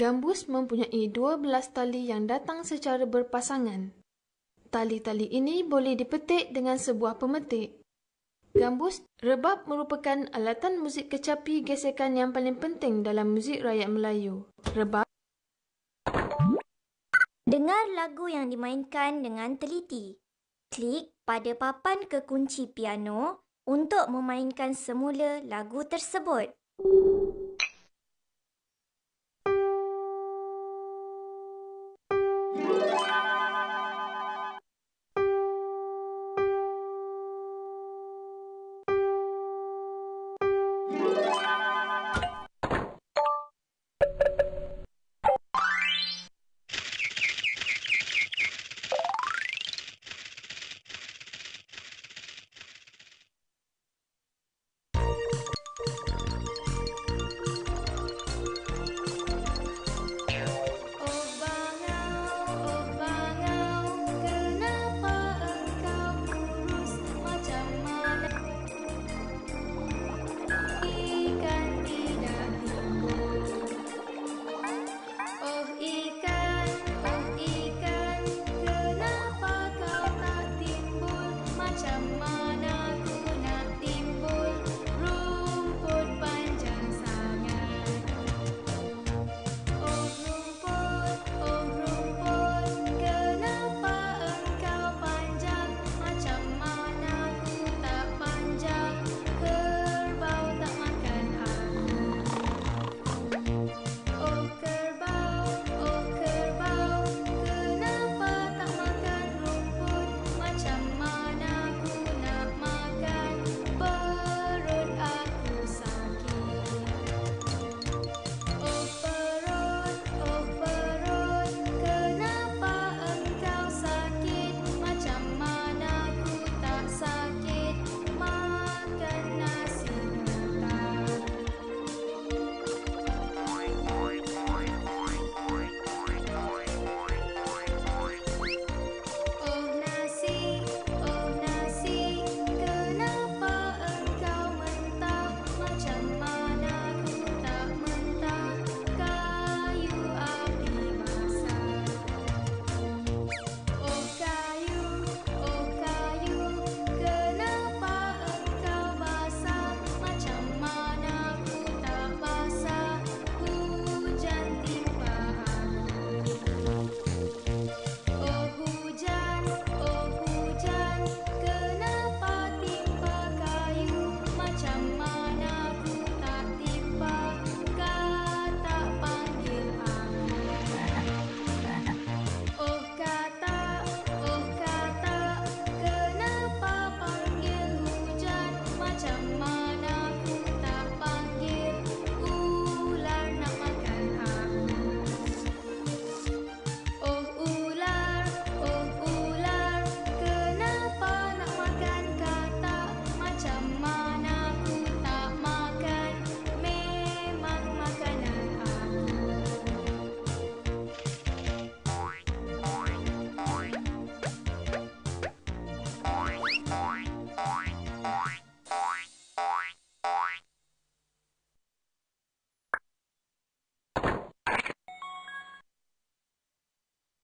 Gambus mempunyai 12 tali yang datang secara berpasangan. Tali-tali ini boleh dipetik dengan sebuah pemetik. Gambus, rebab merupakan alatan muzik kecapi gesekan yang paling penting dalam muzik rakyat Melayu. Rebab. Dengar lagu yang dimainkan dengan teliti. Klik pada papan kekunci piano untuk memainkan semula lagu tersebut.